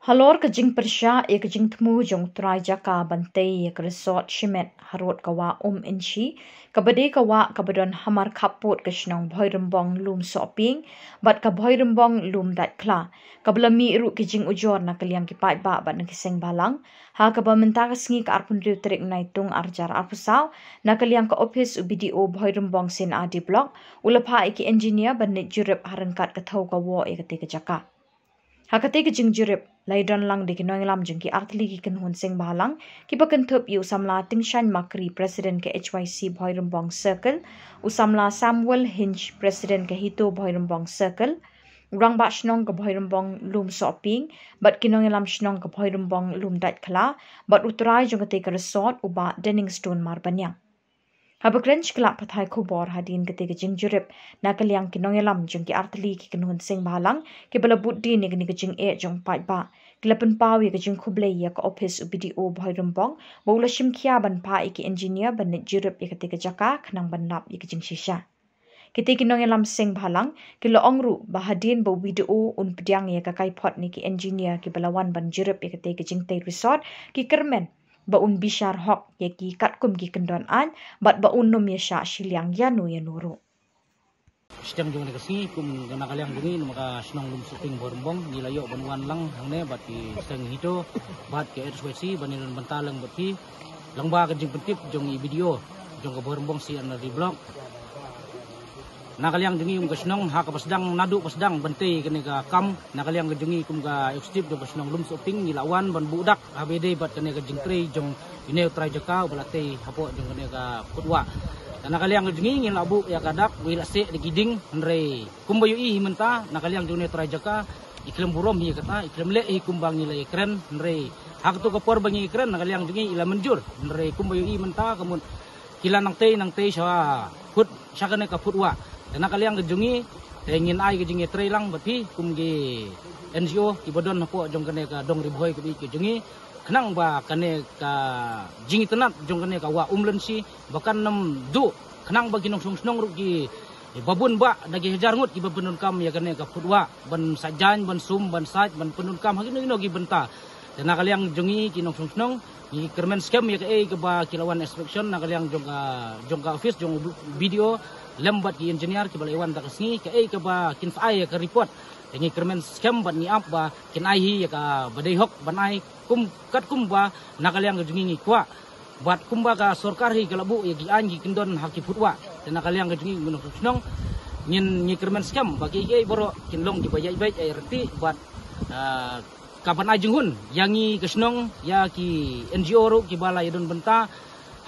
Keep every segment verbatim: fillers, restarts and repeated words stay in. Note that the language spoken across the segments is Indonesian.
Halor kajing persya e kajing temu jong trai jaka bantei e resort shimet harut kawa um inchi kabade kawa kabadon hamar kaput kashnong Bhoirymbong Lumsohpieng bat ka Bhoirymbong Lumdaitkhla kablami iru kajing ujor na kaliang kipai ba bat na kiseng Bhalang ha kabamenta kasngi ka arpun riu terik Naitung arjar arpusau na kaliang ka office U B D O Bhoirymbong sin adi block ulapha iki engineer banit jurep harengkat kathau kawa e kate kajaka Hakati kejeng jurip, laidon lang deki noeng lam jeng ki artli ki kenhun sing Bhalang, ki pakentup yu Samla Tyngshaiñ Makri Presiden ke H Y C Bhoirymbong Circle, usamla Samuel Hinge Presiden ke HITO Bhoirymbong Circle, urang ba shnong ke Bhoirymbong Lumsohpieng, bat ki noeng lam shnong ke Bhoirymbong Lumdaitkhla, bat uterai jeng ke teke resort uba Denningstone Marbaniang. Habakrench kelak pathai khobor hadin kete kejing jurip na kaliang kinongelam jong ki artli ki kenhun sing Bhalang ki balabut di ni kini kejing e jong pai ba kilapen pawi kejing khublei ya ka office U B D O Bhoirymbong bola shimkhia ban pa iki engineer ban jurip ya kete kejaka khnang bandap ya kejing shisha kete kinongelam sing Bhalang ki loongru bahadin bo video un pediang ya ka kai pot ni ki engineer ki balawan ban jurip ya kete kejing te resort ki kermen Baun bishar hok yaki katkum gi kendon an bat baun nom yasha shiliang yanu yanuru. Stem jong negasi kum gana kaliang dungi maka senang Lumsohpieng Bhoirymbong nilayo banuan lang hangne bat ki seng hito bat ke H Y C banilun bentaleng bat ki langba kejing pentip jong i video jong ke Bhoirymbong si an di blog. Nakaliang dungi um ke senang ha ka pasedang nadu pasedang bente kene ka kam nakaliang gedungi kum ka ekstip do pasedang Lumsohpieng nilawan ban budak H B D bat kene ka jingpre jong ine utrai jaka balate hapo jong kene ka kutwa nakaliang gedungi ngin labu ya kadak wila se de giding nre kum bayui himenta nakaliang jone utrai jaka iklam burom hi kata iklam le hi kumbang nilai keren nre hak to ka por bangi keren nakaliang dungi ila menjur nre kum bayui menta kamun kila nang te nang te sha kut sha kene ka kutwa Karena kalian kejungi, ingin ai kejungi terelang berpi kumgi N G O ibadon aku jong kene ka dong riboy kubi kejungi, kenang ba kene ka jingi tenat jong kene ka wa umlensi bahkan nem du kenang bagi nong sung sung rugi babun ba dagi hajarngut ki babun kam ya kene ka putwa ban sajan ban sum ban saj ban penun kam hagi no gi benta. Karena kalian kejungi ki nong sung sung i kermen scam ya ka e ka ba kilawan inspection na kalian jong ka jong ka office jong video lembat ki engineer ki balewan ta kasni ka e ka ba kin fai ka report ngi kermen scam ban ni ap ba kin ai hi ka badai hok ban ai kum kat kum ba nakaliang jungi kwa bat kum ba ka sarkar hi kalabu ya gi anji kindon haki futwa nakaliang jungi munok snong ngin ngi kermen scam ba ki ge boro kin long ki bayai bai ai reti bat ka ban ai junghun yangi kesnong ya ki N G O ru ki balai don benta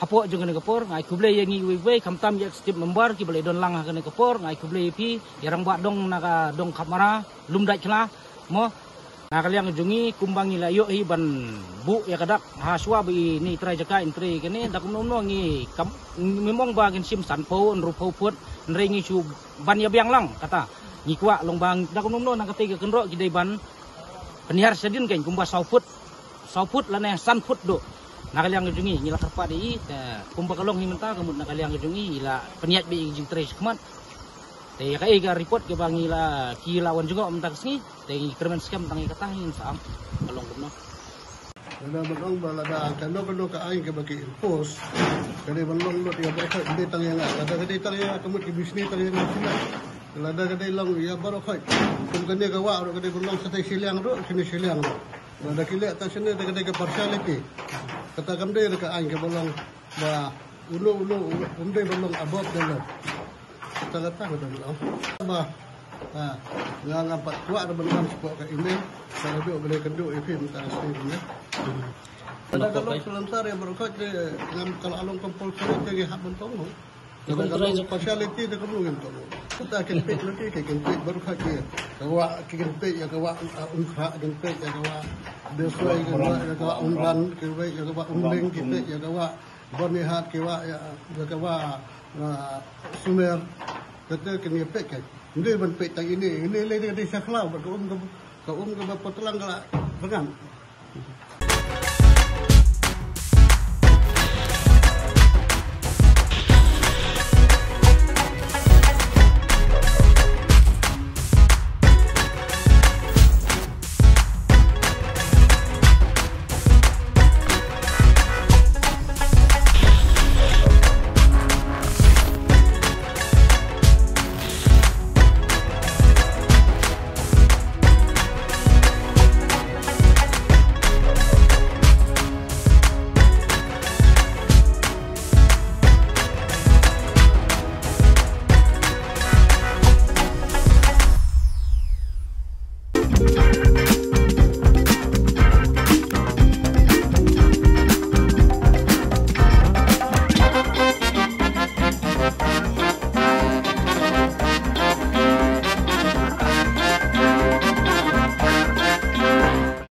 Apo jong kene kapor ngai kuble yangi weiwei kamtam yak step membar ki bale don lang kene kapor ngai kuble pi yarang ba dong naka dong kamara Lumdaitkhla mo nakaliang jungi kumbangi layo hi ban bu ya kadak haswa bi ni trai jaka intri kene dak nomno ngi memong ba gen sim sanpo nrupo put nringi chu ban ya biang lang kata ngi kwa long bang dak nomno nang kate ke kenro ki dei ban penihar sedin ken kumba sauput sauput lane sanput do Nakaliang gedungi ngila karpa di ta kumbakalong himenta kamut nakaliang gedungi ila peniat bi jing tres kemat te ka e ga report ke bangila ki lawan juga mentak sini te kermen scam tangi katahin saam kalong kumno na bakang balada kan no no ka ai ke bagi pos kene balong no dia bakak de tangi la kada kada tangi kamut ki bisnis tangi sina lada kada long ya barokoi kum kene ka wa ro kada balong satai siliang ro sini siliang lada kile ta sini kada ka partiality Kata kamde reka aing ke bolong ba ulu ulu umde bolong abot dulu. Kata kata kata bolong. Ba ah ngang empat tua ada belang sepok ke ini. Kalau dia boleh keduk ini minta aslinya. Kata kalau dalam sar yang berkat dalam kalau alung kompol surat jadi hak bentong. Kata kalau speciality dia kebelum bentong. Kata kempit lagi kempit berkat dia. Kawa kempit ya kawa unkra kempit ya kawa Desway kawa kawa umran kawa kawa umling kitek ya kawa bonihat kawa ya kawa sumer kete kini pek ini ban pek tang ini ini le de saklau ba um ka um ka ba potlang ka bengan